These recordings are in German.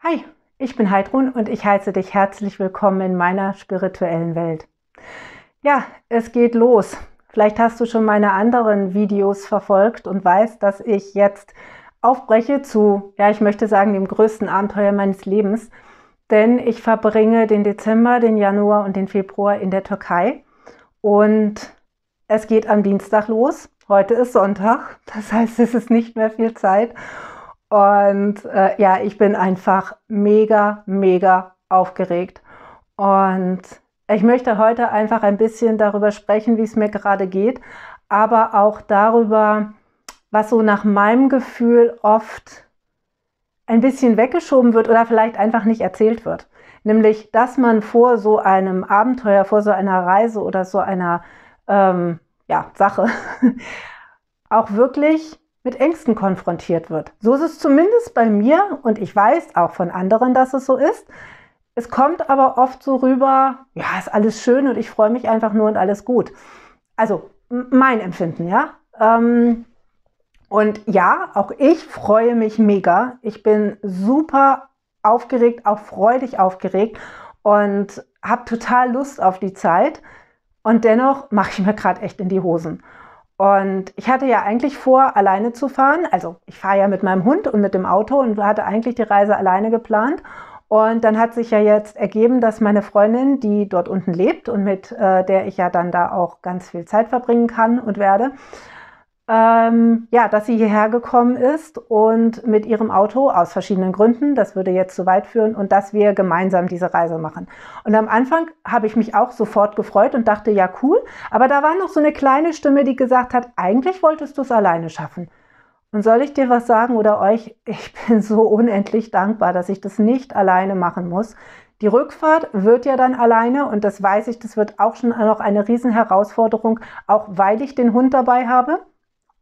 Hi, ich bin Heidrun und ich heiße dich herzlich willkommen in meiner spirituellen Welt. Ja, es geht los. Vielleicht hast du schon meine anderen Videos verfolgt und weißt, dass ich jetzt aufbreche zu, ja, ich möchte sagen, dem größten Abenteuer meines Lebens. Denn ich verbringe den Dezember, den Januar und den Februar in der Türkei. Und es geht am Dienstag los. Heute ist Sonntag, das heißt, es ist nicht mehr viel Zeit. Und ja, ich bin einfach mega, mega aufgeregt. Und ich möchte heute einfach ein bisschen darüber sprechen, wie es mir gerade geht, aber auch darüber, was so nach meinem Gefühl oft ein bisschen weggeschoben wird oder vielleicht einfach nicht erzählt wird. Nämlich, dass man vor so einem Abenteuer, vor so einer Reise oder so einer ja, Sache auch wirklich mit Ängsten konfrontiert wird. So ist es zumindest bei mir und ich weiß auch von anderen, dass es so ist. Es kommt aber oft so rüber, ja, ist alles schön und ich freue mich einfach nur und alles gut. Also mein Empfinden, ja. Und ja, auch ich freue mich mega. Ich bin super aufgeregt, auch freudig aufgeregt und habe total Lust auf die Zeit. Und dennoch mache ich mir gerade echt in die Hosen. Und ich hatte ja eigentlich vor, alleine zu fahren. Also ich fahre ja mit meinem Hund und mit dem Auto und hatte eigentlich die Reise alleine geplant. Und dann hat sich ja jetzt ergeben, dass meine Freundin, die dort unten lebt und mit der ich ja dann da auch ganz viel Zeit verbringen kann und werde, ja, dass sie hierher gekommen ist und mit ihrem Auto aus verschiedenen Gründen, das würde jetzt zu weit führen, und dass wir gemeinsam diese Reise machen. Und am Anfang habe ich mich auch sofort gefreut und dachte, ja cool, aber da war noch so eine kleine Stimme, die gesagt hat, eigentlich wolltest du es alleine schaffen. Und soll ich dir was sagen oder euch, ich bin so unendlich dankbar, dass ich das nicht alleine machen muss. Die Rückfahrt wird ja dann alleine und das weiß ich, das wird auch schon noch eine Riesenherausforderung, auch weil ich den Hund dabei habe.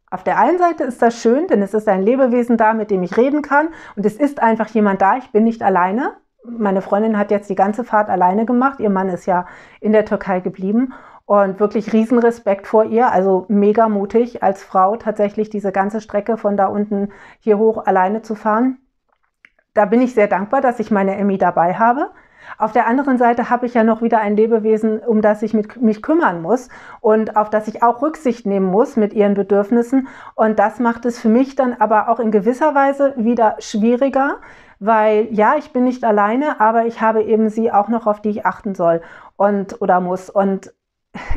Auf der einen Seite ist das schön, denn es ist ein Lebewesen da, mit dem ich reden kann und es ist einfach jemand da, ich bin nicht alleine. Meine Freundin hat jetzt die ganze Fahrt alleine gemacht, ihr Mann ist ja in der Türkei geblieben und wirklich riesen Respekt vor ihr, also mega mutig als Frau tatsächlich diese ganze Strecke von da unten hier hoch alleine zu fahren. Da bin ich sehr dankbar, dass ich meine Emmy dabei habe. Auf der anderen Seite habe ich ja noch wieder ein Lebewesen, um das ich mich kümmern muss und auf das ich auch Rücksicht nehmen muss mit ihren Bedürfnissen. Und das macht es für mich dann aber auch in gewisser Weise wieder schwieriger, weil ja, ich bin nicht alleine, aber ich habe eben sie auch noch, auf die ich achten soll und oder muss. Und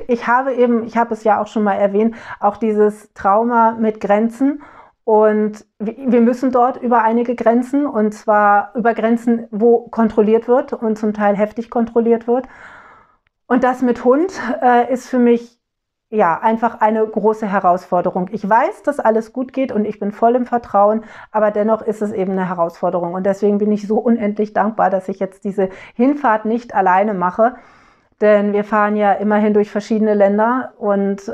ich habe eben, ich habe es ja auch schon mal erwähnt, auch dieses Trauma mit Grenzen. Und wir müssen dort über einige Grenzen, und zwar über Grenzen, wo kontrolliert wird und zum Teil heftig kontrolliert wird. Und das mit Hund ist für mich ja einfach eine große Herausforderung. Ich weiß, dass alles gut geht und ich bin voll im Vertrauen, aber dennoch ist es eben eine Herausforderung. Und deswegen bin ich so unendlich dankbar, dass ich jetzt diese Hinfahrt nicht alleine mache, denn wir fahren ja immerhin durch verschiedene Länder und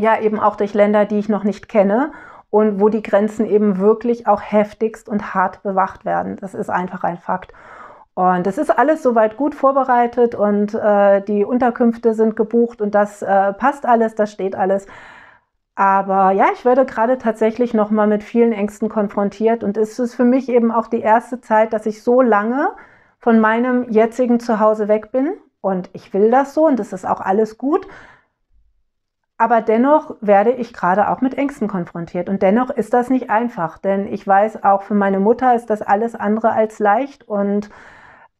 ja, eben auch durch Länder, die ich noch nicht kenne und wo die Grenzen eben wirklich auch heftigst und hart bewacht werden. Das ist einfach ein Fakt. Und es ist alles soweit gut vorbereitet und die Unterkünfte sind gebucht und das passt alles, das steht alles. Aber ja, ich werde gerade tatsächlich nochmal mit vielen Ängsten konfrontiert und es ist für mich eben auch die erste Zeit, dass ich so lange von meinem jetzigen Zuhause weg bin und ich will das so und es ist auch alles gut. Aber dennoch werde ich gerade auch mit Ängsten konfrontiert. Und dennoch ist das nicht einfach, denn ich weiß, auch für meine Mutter ist das alles andere als leicht. Und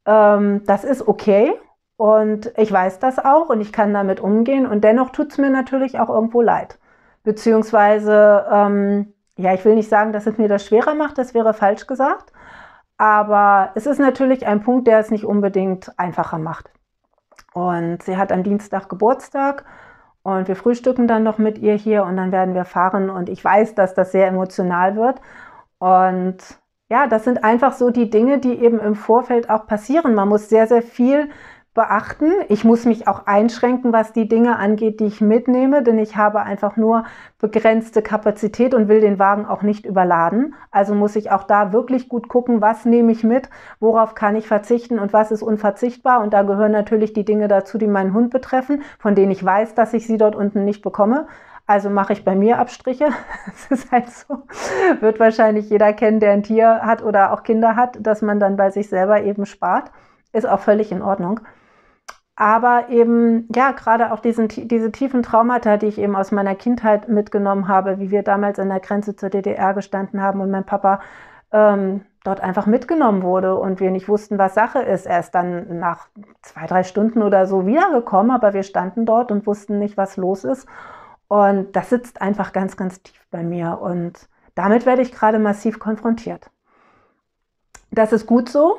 das ist okay und ich weiß das auch und ich kann damit umgehen. Und dennoch tut es mir natürlich auch irgendwo leid. Beziehungsweise, ja, ich will nicht sagen, dass es mir das schwerer macht, das wäre falsch gesagt. Aber es ist natürlich ein Punkt, der es nicht unbedingt einfacher macht. Und sie hat am Dienstag Geburtstag. Und wir frühstücken dann noch mit ihr hier und dann werden wir fahren. Und ich weiß, dass das sehr emotional wird. Und ja, das sind einfach so die Dinge, die eben im Vorfeld auch passieren. Man muss sehr, sehr viel beachten. Ich muss mich auch einschränken, was die Dinge angeht, die ich mitnehme. Denn ich habe einfach nur begrenzte Kapazität und will den Wagen auch nicht überladen. Also muss ich auch da wirklich gut gucken, was nehme ich mit, worauf kann ich verzichten und was ist unverzichtbar. Und da gehören natürlich die Dinge dazu, die meinen Hund betreffen, von denen ich weiß, dass ich sie dort unten nicht bekomme. Also mache ich bei mir Abstriche. Das ist halt so. Wird wahrscheinlich jeder kennen, der ein Tier hat oder auch Kinder hat, dass man dann bei sich selber eben spart. Ist auch völlig in Ordnung. Aber eben, ja, gerade auch diese tiefen Traumata, die ich eben aus meiner Kindheit mitgenommen habe, wie wir damals an der Grenze zur DDR gestanden haben und mein Papa dort einfach mitgenommen wurde und wir nicht wussten, was Sache ist. Er ist dann nach 2, 3 Stunden oder so wiedergekommen, aber wir standen dort und wussten nicht, was los ist. Und das sitzt einfach ganz, ganz tief bei mir. Und damit werde ich gerade massiv konfrontiert. Das ist gut so,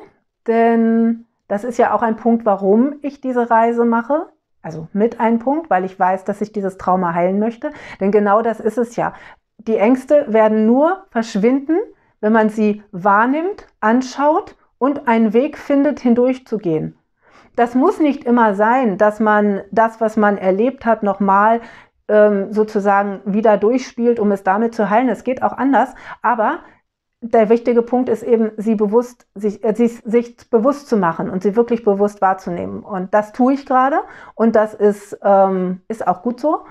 denn das ist ja auch ein Punkt, warum ich diese Reise mache, also mit einem Punkt, weil ich weiß, dass ich dieses Trauma heilen möchte, denn genau das ist es ja. Die Ängste werden nur verschwinden, wenn man sie wahrnimmt, anschaut und einen Weg findet, hindurchzugehen. Das muss nicht immer sein, dass man das, was man erlebt hat, nochmal sozusagen wieder durchspielt, um es damit zu heilen. Es geht auch anders, aber der wichtige Punkt ist eben, sich bewusst zu machen und sie wirklich bewusst wahrzunehmen. Und das tue ich gerade und das ist auch gut so.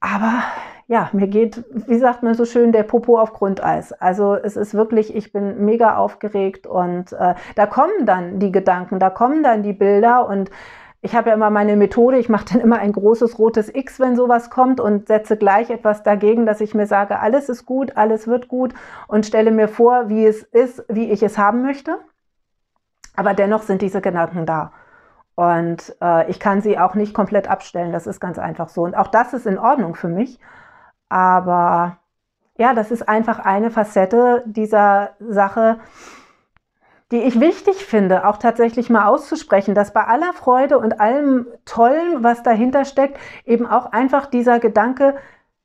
Aber ja, mir geht, wie sagt man so schön, der Popo auf Grundeis. Also es ist wirklich, ich bin mega aufgeregt und da kommen dann die Gedanken, da kommen dann die Bilder und ich habe ja immer meine Methode, ich mache dann immer ein großes rotes X, wenn sowas kommt und setze gleich etwas dagegen, dass ich mir sage, alles ist gut, alles wird gut und stelle mir vor, wie es ist, wie ich es haben möchte. Aber dennoch sind diese Gedanken da und ich kann sie auch nicht komplett abstellen, das ist ganz einfach so. Und auch das ist in Ordnung für mich, aber ja, das ist einfach eine Facette dieser Sache, die ich wichtig finde, auch tatsächlich mal auszusprechen, dass bei aller Freude und allem Tollen, was dahinter steckt, eben auch einfach dieser Gedanke,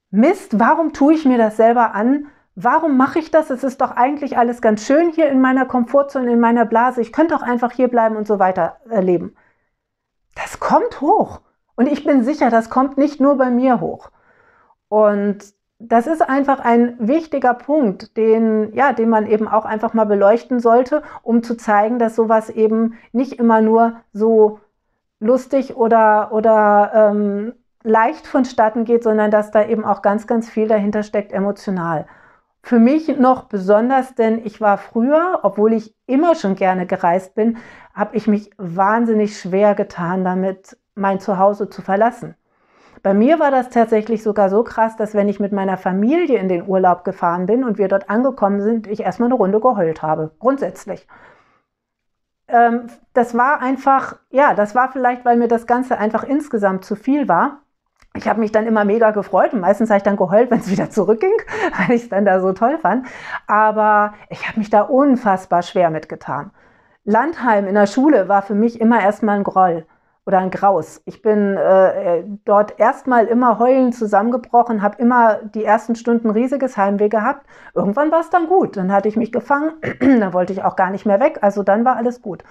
Mist, warum tue ich mir das selber an? Warum mache ich das? Es ist doch eigentlich alles ganz schön hier in meiner Komfortzone, in meiner Blase. Ich könnte doch einfach hier bleiben und so weiter leben. Das kommt hoch. Und ich bin sicher, das kommt nicht nur bei mir hoch. Und das ist einfach ein wichtiger Punkt, den man eben auch einfach mal beleuchten sollte, um zu zeigen, dass sowas eben nicht immer nur so lustig oder leicht vonstatten geht, sondern dass da eben auch ganz, ganz viel dahinter steckt, emotional. Für mich noch besonders, denn ich war früher, obwohl ich immer schon gerne gereist bin, habe ich mich wahnsinnig schwer getan, damit mein Zuhause zu verlassen. Bei mir war das tatsächlich sogar so krass, dass wenn ich mit meiner Familie in den Urlaub gefahren bin und wir dort angekommen sind, ich erstmal eine Runde geheult habe, grundsätzlich. Das war einfach, ja, das war vielleicht, weil mir das Ganze einfach insgesamt zu viel war. Ich habe mich dann immer mega gefreut und meistens habe ich dann geheult, wenn es wieder zurückging, weil ich es dann da so toll fand. Aber ich habe mich da unfassbar schwer mitgetan. Landheim in der Schule war für mich immer erstmal ein Groll. Oder ein Graus. Ich bin dort erstmal immer heulend zusammengebrochen, habe immer die ersten Stunden riesiges Heimweh gehabt. Irgendwann war es dann gut, dann hatte ich mich gefangen, dann wollte ich auch gar nicht mehr weg, also dann war alles gut.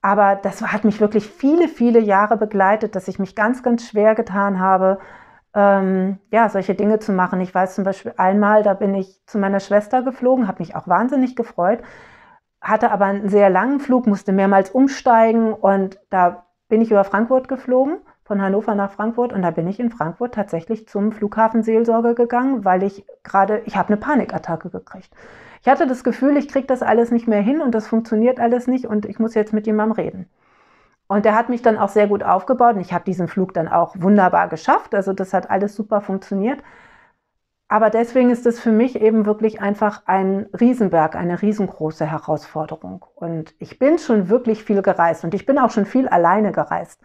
Aber das hat mich wirklich viele, viele Jahre begleitet, dass ich mich ganz, ganz schwer getan habe, solche Dinge zu machen. Ich weiß zum Beispiel einmal, da bin ich zu meiner Schwester geflogen, habe mich auch wahnsinnig gefreut, hatte aber einen sehr langen Flug, musste mehrmals umsteigen und da bin ich über Frankfurt geflogen, von Hannover nach Frankfurt und da bin ich in Frankfurt tatsächlich zum Flughafenseelsorger gegangen, weil ich habe eine Panikattacke gekriegt. Ich hatte das Gefühl, ich kriege das alles nicht mehr hin und das funktioniert alles nicht und ich muss jetzt mit jemandem reden. Und der hat mich dann auch sehr gut aufgebaut und ich habe diesen Flug dann auch wunderbar geschafft, also das hat alles super funktioniert. Aber deswegen ist es für mich eben wirklich einfach ein Riesenberg, eine riesengroße Herausforderung. Und ich bin schon wirklich viel gereist und ich bin auch schon viel alleine gereist.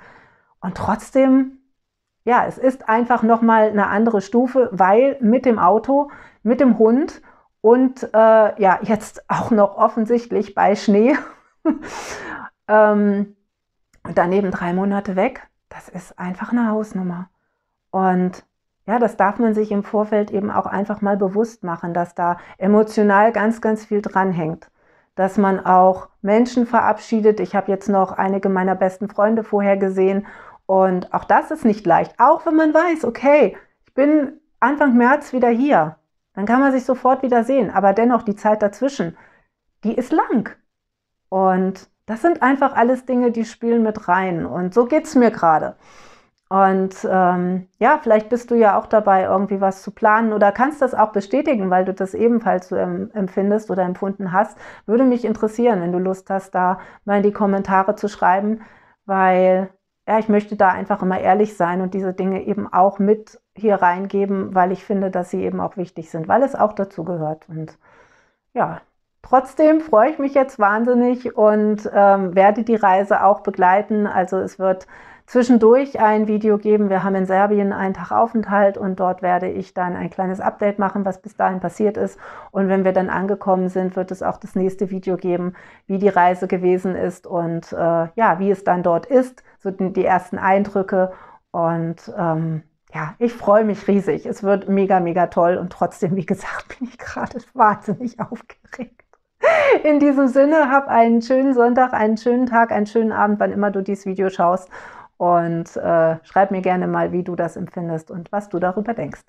Und trotzdem, ja, es ist einfach nochmal eine andere Stufe, weil mit dem Auto, mit dem Hund und jetzt auch noch offensichtlich bei Schnee und daneben 3 Monate weg, das ist einfach eine Hausnummer. Und ja, das darf man sich im Vorfeld eben auch einfach mal bewusst machen, dass da emotional ganz, ganz viel dranhängt. Dass man auch Menschen verabschiedet. Ich habe jetzt noch einige meiner besten Freunde vorher gesehen und auch das ist nicht leicht. Auch wenn man weiß, okay, ich bin Anfang März wieder hier, dann kann man sich sofort wieder sehen. Aber dennoch, die Zeit dazwischen, die ist lang. Und das sind einfach alles Dinge, die spielen mit rein. Und so geht es mir gerade. Und ja, vielleicht bist du ja auch dabei, irgendwie was zu planen oder kannst das auch bestätigen, weil du das ebenfalls so empfindest oder empfunden hast. Würde mich interessieren, wenn du Lust hast, da mal in die Kommentare zu schreiben, weil ja, ich möchte da einfach immer ehrlich sein und diese Dinge eben auch mit hier reingeben, weil ich finde, dass sie eben auch wichtig sind, weil es auch dazu gehört. Und ja, trotzdem freue ich mich jetzt wahnsinnig und werde die Reise auch begleiten. Also es wird zwischendurch ein Video geben. Wir haben in Serbien einen Tag Aufenthalt und dort werde ich dann ein kleines Update machen, was bis dahin passiert ist. Und wenn wir dann angekommen sind, wird es auch das nächste Video geben, wie die Reise gewesen ist und ja, wie es dann dort ist, so die ersten Eindrücke. Und ja, ich freue mich riesig. Es wird mega, mega toll und trotzdem, wie gesagt, bin ich gerade wahnsinnig aufgeregt. In diesem Sinne, hab einen schönen Sonntag, einen schönen Tag, einen schönen Abend, wann immer du dieses Video schaust. Und schreib mir gerne mal, wie du das empfindest und was du darüber denkst.